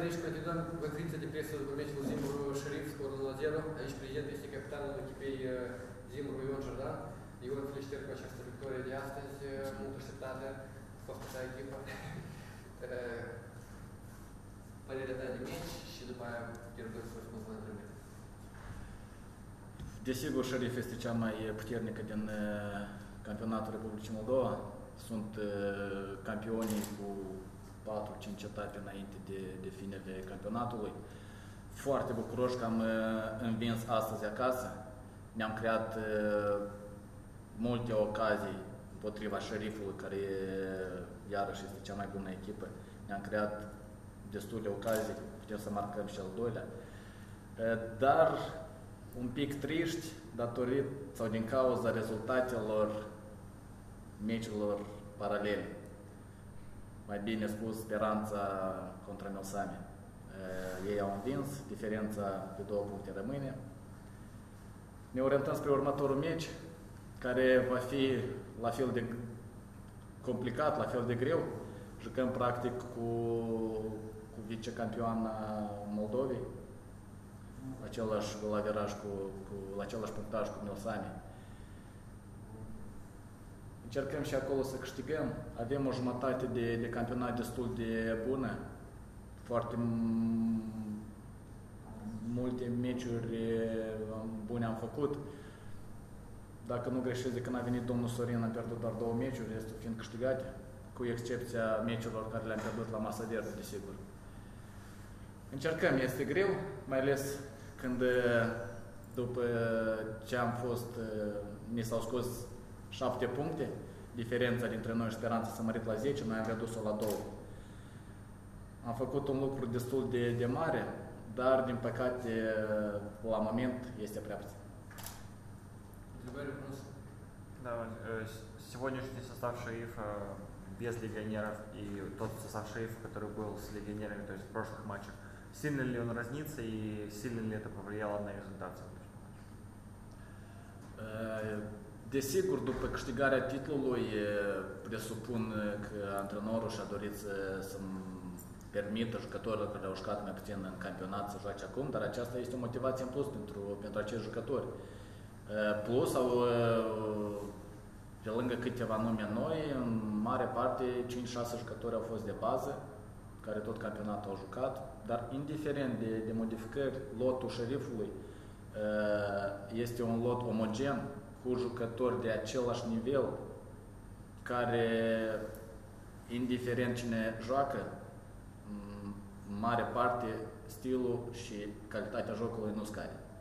Aici, candidat cu conferința de presă după meciul Zimurului Șerif, scorul la 0. Aici prezent este capitanul echipei Zimurului Jan Žardon. Eu îl felicitări cu această victorie de astăzi, mult așteptată, fostă echipa. Părerea ta de meci și după aia trebuie să răspunzi la întrebări. Desigur, Șerif este cea mai puternică din campionatul Republicii Moldova. Sunt campionii cu 4-5 etape înainte de finele campionatului. Foarte bucuroși că am învins astăzi acasă. Ne-am creat multe ocazii împotriva Șerifului, care iarăși este cea mai bună echipă. Ne-am creat destule ocazii, putem să marcăm și al doilea. Dar un pic triști datorită sau din cauza rezultatelor meciurilor paralele. Mai bine spus, Speranța contra Melsami. Ei au învins, diferența de 2 puncte rămâne. Ne orientăm spre următorul meci, care va fi la fel de complicat, la fel de greu. Jucăm practic cu vicecampioana Moldovei, același gol averaj la același punctaj cu Melsami. Încercăm și acolo să câștigăm. Avem o jumătate de campionat destul de bună. Foarte multe meciuri bune am făcut. Dacă nu greșesc, de când a venit domnul Sorin, am pierdut doar 2 meciuri, restul fiind câștigate, cu excepția meciurilor care le-am pierdut la masa de iarbă, desigur. Încercăm, este greu, mai ales când după ce ni s-au scos 7 puncte, diferența dintre noi și Speranța s-a mărit la 10, noi am redus-o la 2. Am făcut un lucru destul de mare, dar din păcate la moment este prea puțin. Да, сегодняшний состав Шерифа без легионеров и тот состав Шерифа, который был с легионерами, то есть в прошлых матчах, сильно ли он разнится и сильно ли это повлияло на результат сегодняшнего матча? Desigur, după câștigarea titlului, presupun că antrenorul și-a dorit să-mi permită jucătorilor care au jucat mai puțin în campionat să joace acum, dar aceasta este o motivație în plus pentru acești jucători. Plus, pe lângă câteva nume noi, în mare parte 5-6 jucători au fost de bază, care tot campionatul au jucat, dar indiferent de modificări, lotul Șerifului este un lot omogen, cu jucători de același nivel, care, indiferent cine joacă, în mare parte, stilul și calitatea jocului nu scade.